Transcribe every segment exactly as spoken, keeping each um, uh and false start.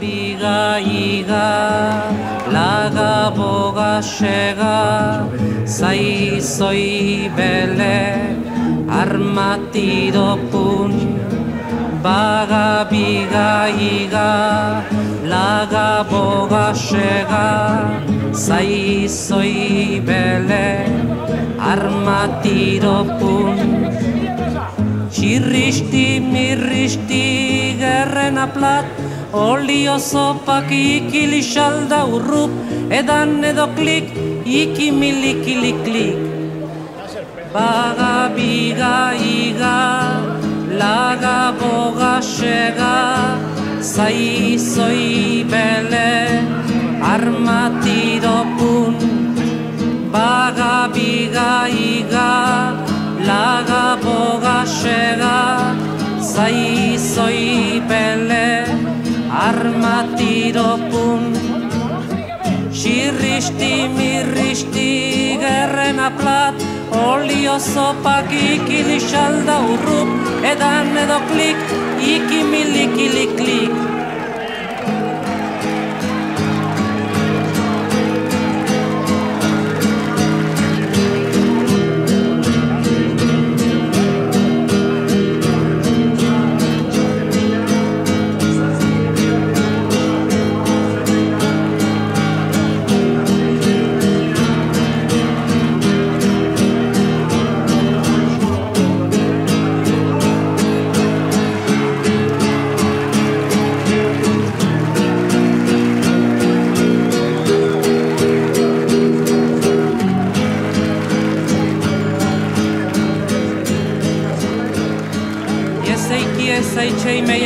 biga iga, laga boga shega, sai soi bele, armatido pun. Baga biga iga, laga boga shega, sai soi bele, armatido pun. Irristi, mirristi, gerren aplat, olio zopak ikili xalda urrup, edan edo klik, ikimilikiliklik. Baga, biga, iga, laga, boga, xega, zai, zoi, bele, armatido pun. Baga, biga, iga, laga boga shega, sai soi pele, armatido pun. Shirristi, mirristi, gerren aplat, olio zopak ikili xalda urrup, edan edo klik, ikimilikiliklik.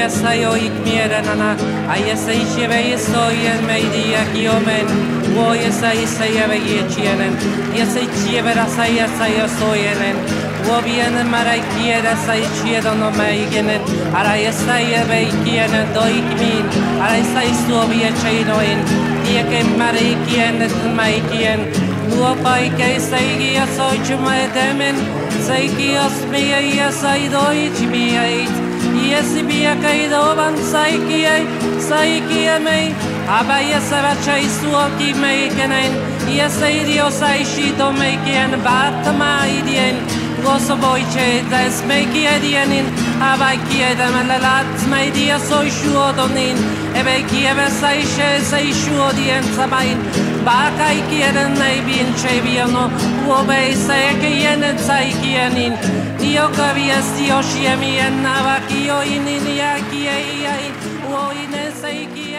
Sai oik mieranana, aia sai chevei soien meidia kiomen, voi sai sai avei chienen, ia sai chevera sai sai soienen, voi viene marai kiera sai chiedono meigenen, aia sai avei kienen doik min, aia sai suovie cheinoin, ia che marai kienen meikien, uopai che sai gia soi chumaedemen, sai gios mia ia sai doich miait. Iesi bia kaidoban saikiei, saikiemei, abaia savacei suoki meikenen, iesei diosai shito meikien, batma idien, gozo boiceta es meikiedienin, abaikiedem lelat meidia soi shuodonin, ebeikieve sai she sai shuodien samain, bakaikieden neibin chebiono, uobei saikienet saikienin, io caviesti io sciemi e navacchio in iniaki e iai, uoi ne sei chi è.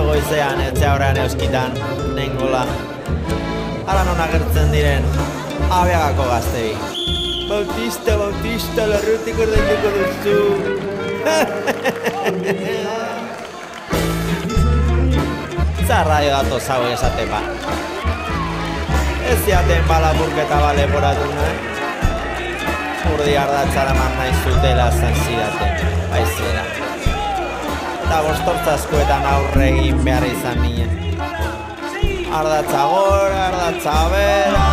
goizean, etxeaurrean euskitan, nengola. Hala non agertzen diren, Abiagako gaztei. Bautista, Bautista, larrutik ordainduko duzu. Zarraio datoz hau esatepan. Ez ziaten bala burketa bale poratu nahi. Urdi ardatzara man nahi zutela zanzidaten, baizera. Eta bostortzazkoetan aurre egin behar izan nien. Ardatza gora, ardatza bera.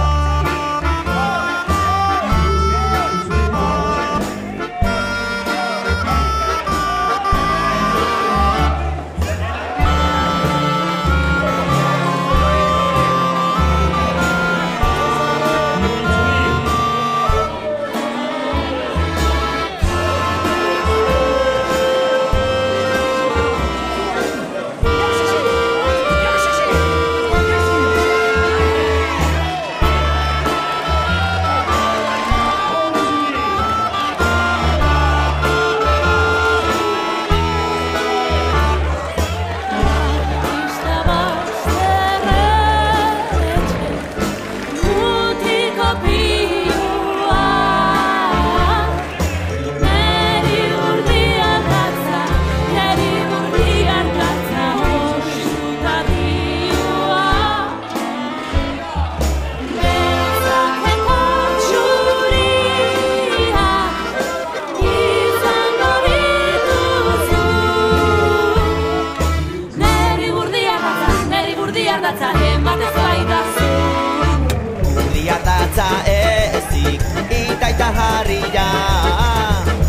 Ezik, itaita jarria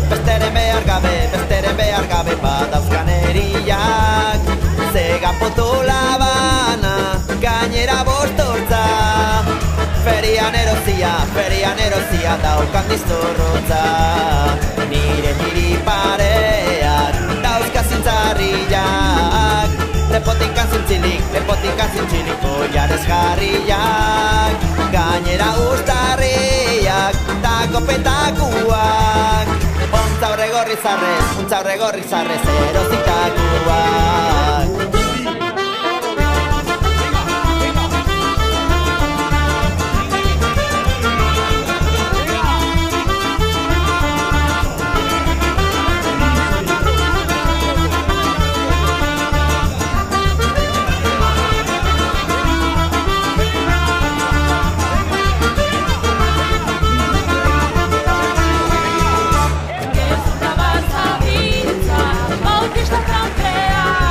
besteren behar gabe, besteren behar gabe badauzkan eriak. Zegan potola bana, gainera bostortza. Ferian erozia, ferian erozia daukan diztorrotza. Nire niri pareak, dauzka zintzarriak. Lepotinkan zintzilik, lepotinkan zintzilik oiarez jarriak. Gainera ustarriak, ta kopetakuak. Ontza horre gorri zarrez, ontza horre gorri zarrez erozitakuak. Bautista tranpea.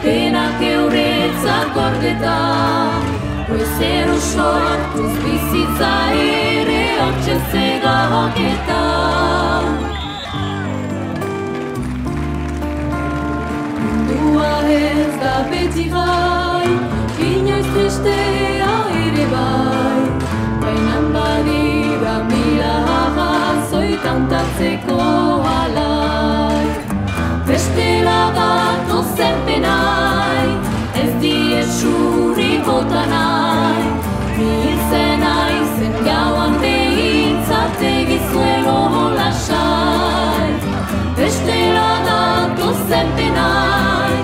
pena che urezza gordetà, queste rushor, uzbisitza ere, oce sega hoketa. Mundua ez da beti gai, inoiz tristea ere bai, bainan badira mila jazoi kantatzeko alai. Bestela bat ozen penai, ez dietxuri bota nahi, mihitzen aizen gauan behintzategi zuero holasai. Bestela bat ozen penai,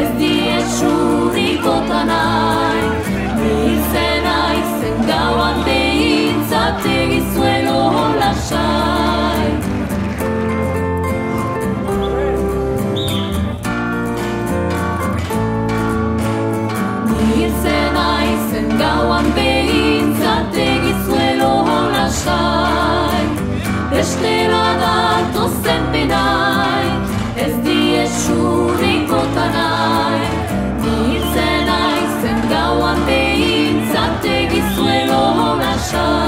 ez dietxuri bota nahi, mihitzen aizen gauan behintzategi zuero holasai. Gauan behintzate gizuelo hola sai, bestela datozen penai, ez diezuriko tanai, mihitzen aizen gauan behintzate gizuelo hola sai.